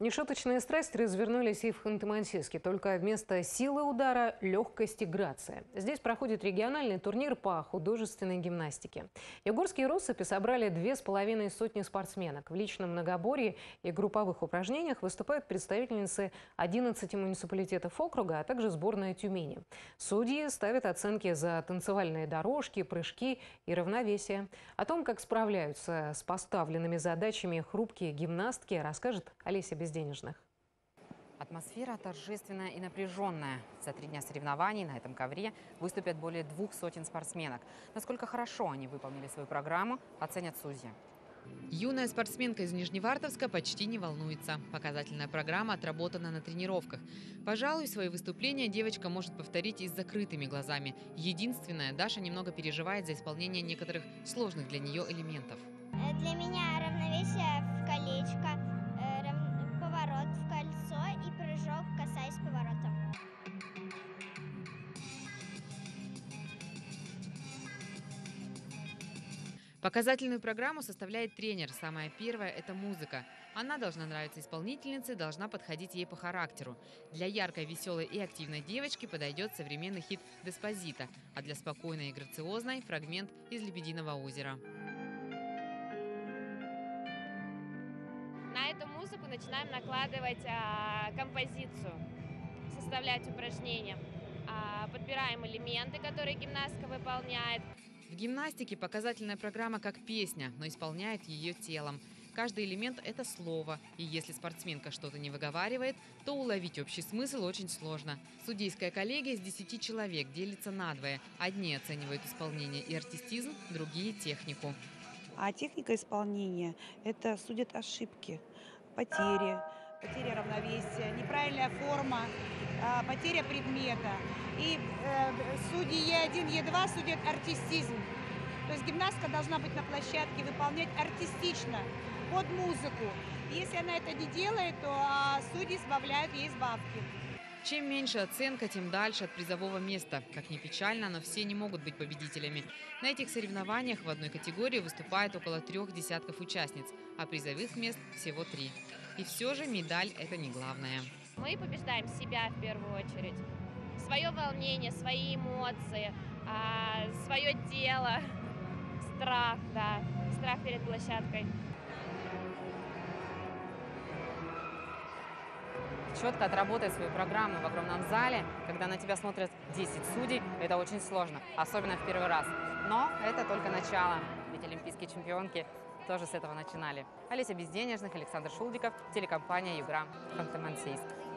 Нешуточные страсти развернулись и в Ханты-Мансийске, только вместо силы удара – легкость и грация. Здесь проходит региональный турнир по художественной гимнастике. Югорские россыпи собрали 2,5 сотни спортсменок. В личном многоборье и групповых упражнениях выступают представительницы 11 муниципалитетов округа, а также сборная Тюмени. Судьи ставят оценки за танцевальные дорожки, прыжки и равновесие. О том, как справляются с поставленными задачами хрупкие гимнастки, расскажет Олеся Безденежных. Атмосфера торжественная и напряженная. За 3 дня соревнований на этом ковре выступят более 200 спортсменок. Насколько хорошо они выполнили свою программу, оценят судьи. Юная спортсменка из Нижневартовска почти не волнуется. Показательная программа отработана на тренировках. Пожалуй, свои выступления девочка может повторить и с закрытыми глазами. Единственное, Даша немного переживает за исполнение некоторых сложных для нее элементов. Для меня равновесие в колечко, поворот в кольцо и прыжок, касаясь поворота. Показательную программу составляет тренер. Самое первое – это музыка. Она должна нравиться исполнительнице, должна подходить ей по характеру. Для яркой, веселой и активной девочки подойдет современный хит «Деспасито», а для спокойной и грациозной – фрагмент из «Лебединого озера». На эту музыку начинаем накладывать композицию, составлять упражнения. Подбираем элементы, которые гимнастка выполняет. В гимнастике показательная программа как песня, но исполняет ее телом. Каждый элемент – это слово, и если спортсменка что-то не выговаривает, то уловить общий смысл очень сложно. Судейская коллегия из 10 человек делится надвое. Одни оценивают исполнение и артистизм, другие – технику. А техника исполнения – это судят ошибки, потеря равновесия, неправильная форма, потеря предмета. И судьи Е1, Е2 судят артистизм. То есть гимнастка должна быть на площадке, выполнять артистично, под музыку. Если она это не делает, то судьи сбавляют ей сбавки. Чем меньше оценка, тем дальше от призового места. Как ни печально, но все не могут быть победителями. На этих соревнованиях в одной категории выступает около 3 десятков участниц, а призовых мест всего 3. И все же медаль – это не главное. Мы побеждаем себя в первую очередь. Свое волнение, свои эмоции, свое дело, страх, да, страх перед площадкой. Четко отработать свою программу в огромном зале, когда на тебя смотрят 10 судей, это очень сложно, особенно в первый раз. Но это только начало, ведь олимпийские чемпионки тоже с этого начинали. Олеся Безденежных, Александр Шулдиков, телекомпания «Югра-Ханты-Мансийск».